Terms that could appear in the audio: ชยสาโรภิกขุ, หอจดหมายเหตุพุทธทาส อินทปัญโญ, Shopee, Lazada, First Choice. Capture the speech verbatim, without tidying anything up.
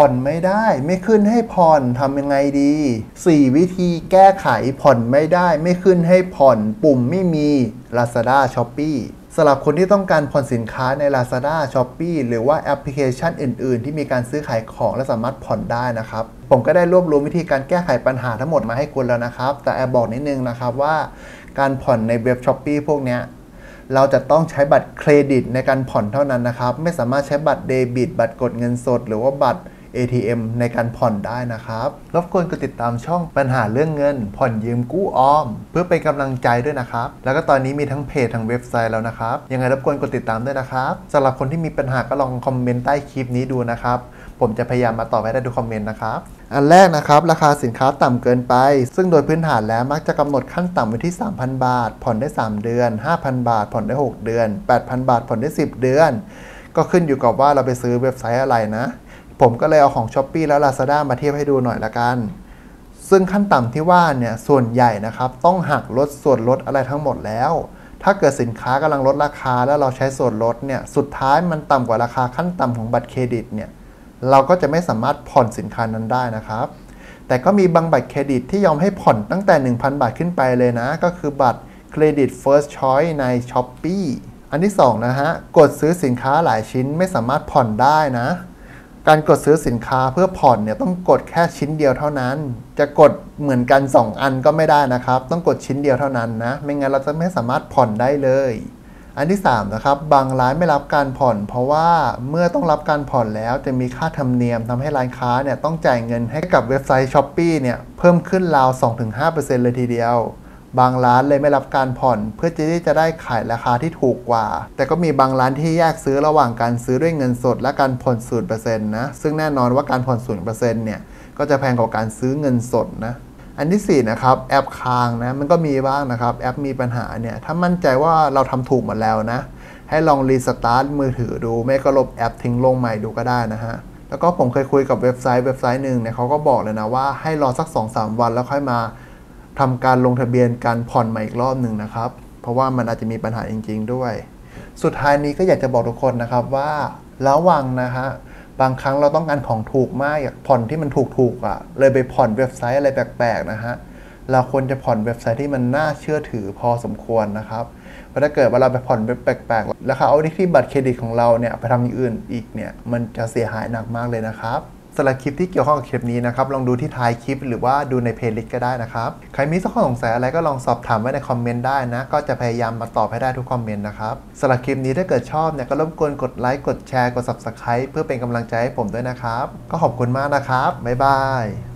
ผ่อนไม่ได้ไม่ขึ้นให้ผ่อนทำยังไงดีสี่วิธีแก้ไขผ่อนไม่ได้ไม่ขึ้นให้ผ่อนปุ่มไม่มี Lazada Shopee สำหรับคนที่ต้องการผ่อนสินค้าใน Lazada Shopee หรือว่าแอปพลิเคชันอื่นๆที่มีการซื้อขายของและสามารถผ่อนได้นะครับผมก็ได้รวบรวมวิธีการแก้ไขปัญหาทั้งหมดมาให้คุณแล้วนะครับแต่แอบบอกนิดนึงนะครับว่าการผ่อนในเว็บ Shopee พวกเนี้ยเราจะต้องใช้บัตรเครดิตในการผ่อนเท่านั้นนะครับไม่สามารถใช้บัตรเดบิตบัตรกดเงินสดหรือว่าบัตร เอ ที เอ็ม ในการผ่อนได้นะครับรบกวนกดติดตามช่องปัญหาเรื่องเงินผ่อนยืมกู้ออมเพื่อเป็นกำลังใจด้วยนะครับแล้วก็ตอนนี้มีทั้งเพจทั้งเว็บไซต์แล้วนะครับยังไงรบกวนกดติดตามด้วยนะครับสำหรับคนที่มีปัญหาก็ลองคอมเมนต์ใต้คลิปนี้ดูนะครับผมจะพยายามมาตอบให้ได้ทุกคอมเมนต์นะครับอันแรกนะครับราคาสินค้าต่ำเกินไปซึ่งโดยพื้นฐานแล้วมักจะกำหนดขั้นต่ำไว้ที่ สามพัน บาทผ่อนได้สามเดือน ห้าพัน บาทผ่อนได้หกเดือน แปดพัน บาทผ่อนได้สิบเดือนก็ขึ้นอยู่กับว่าเราไปซื้อเว็บไซต์อะไรนะผมก็เลยเอาของ Shopee แล้ว Lazada มาเทียบให้ดูหน่อยละกันซึ่งขั้นต่ำที่ว่าเนี่ยส่วนใหญ่นะครับต้องหักลดส่วนลดอะไรทั้งหมดแล้วถ้าเกิดสินค้ากำลังลดราคาแล้วเราใช้ส่วนลดเนี่ยสุดท้ายมันต่ำกว่าราคาขั้นต่ำของบัตรเครดิตเนี่ยเราก็จะไม่สามารถผ่อนสินค้านั้นได้นะครับแต่ก็มีบางบัตรเครดิตที่ยอมให้ผ่อนตั้งแต่ หนึ่งพัน บาทขึ้นไปเลยนะก็คือบัตรเครดิต First Choice ใน Shopee อันที่สองนะฮะกดซื้อสินค้าหลายชิ้นไม่สามารถผ่อนได้นะการกดซื้อสินค้าเพื่อผ่อนเนี่ยต้องกดแค่ชิ้นเดียวเท่านั้นจะกดเหมือนกันสองอันก็ไม่ได้นะครับต้องกดชิ้นเดียวเท่านั้นนะไม่งั้นเราจะไม่สามารถผ่อนได้เลยอันที่สามนะครับบางร้านไม่รับการผ่อนเพราะว่าเมื่อต้องรับการผ่อนแล้วจะมีค่าธรรมเนียมทำให้ร้านค้าเนี่ยต้องจ่ายเงินให้กับเว็บไซต์ Shopee เนี่ยเพิ่มขึ้นราว สองถึงห้าเปอร์เซ็นต์ เลยทีเดียวบางร้านเลยไม่รับการผ่อนเพื่อที่จะได้ขายราคาที่ถูกกว่าแต่ก็มีบางร้านที่แยกซื้อระหว่างการซื้อด้วยเงินสดและการผ่อน ศูนย์เปอร์เซ็นต์ นะซึ่งแน่นอนว่าการผ่อน ศูนย์เปอร์เซ็นต์ เนี่ยก็จะแพงกว่าการซื้อเงินสดนะอันที่สี่นะครับแอปค้างนะมันก็มีบ้างนะครับแอปมีปัญหาเนี่ยถ้ามั่นใจว่าเราทำถูกหมดแล้วนะให้ลองรีสตาร์ทมือถือดูไม่ก็ลบแอปทิ้งลงใหม่ดูก็ได้นะฮะแล้วก็ผมเคยคุยกับเว็บไซต์เว็บไซต์หนึ่งเนี่ยเขาก็บอกเลยนะว่าให้รอสัก สองถึงสาม วันแล้วค่อยมาทำการลงทะเบียนการผ่อนใหม่อีกรอบหนึ่งนะครับเพราะว่ามันอาจจะมีปัญหาจริงๆด้วยสุดท้ายนี้ก็อยากจะบอกทุกคนนะครับว่าระวังนะฮะบางครั้งเราต้องการของถูกมากอยากผ่อนที่มันถูกๆอ่ะเลยไปผ่อนเว็บไซต์อะไรแปลกๆนะฮะเราควรจะผ่อนเว็บไซต์ที่มันน่าเชื่อถือพอสมควรนะครับเพราะถ้าเกิดว่าเราไปผ่อนเว็บแปลกๆแล้วเขาเอาที่บัตรเครดิตของเราเนี่ยไปทำอย่างอื่นอีกเนี่ยมันจะเสียหายหนักมากเลยนะครับสำหรับคลิปที่เกี่ยวข้องกับคลิปนี้นะครับลองดูที่ท้ายคลิปหรือว่าดูในเพลย์ลิสต์ก็ได้นะครับใครมีข้อสงสัยอะไรก็ลองสอบถามไว้ในคอมเมนต์ได้นะก็จะพยายามมาตอบให้ได้ทุกคอมเมนต์นะครับสำหรับคลิปนี้ถ้าเกิดชอบเนี่ยก็รบกวนกดไลค์กดแชร์กด ซับสไครบ์ เพื่อเป็นกำลังใจให้ผมด้วยนะครับก็ขอบคุณมากนะครับบ๊ายบาย